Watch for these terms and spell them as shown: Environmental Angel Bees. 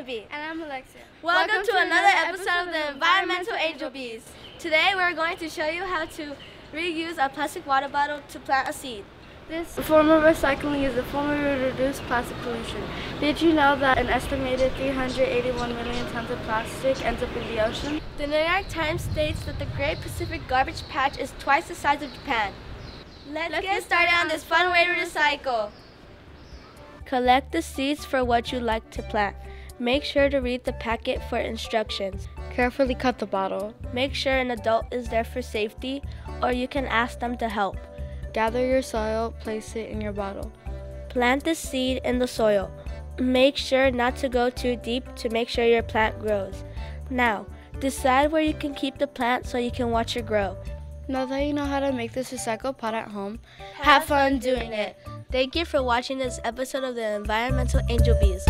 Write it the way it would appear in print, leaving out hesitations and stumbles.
Genevieve. And I'm Alexa. Welcome to another episode of the Environmental Angel Bees. Today we're going to show you how to reuse a plastic water bottle to plant a seed. This form of recycling is a form of reduced plastic pollution. Did you know that an estimated 381 million tons of plastic ends up in the ocean? The New York Times states that the Great Pacific Garbage Patch is twice the size of Japan. Let's get started on this fun way to recycle. Collect the seeds for what you like to plant. Make sure to read the packet for instructions. Carefully cut the bottle. Make sure an adult is there for safety, or you can ask them to help. Gather your soil, place it in your bottle. Plant the seed in the soil. Make sure not to go too deep to make sure your plant grows. Now, decide where you can keep the plant so you can watch it grow. Now that you know how to make this recycle pot at home, have fun doing it. Thank you for watching this episode of the Environmental Angel Bees.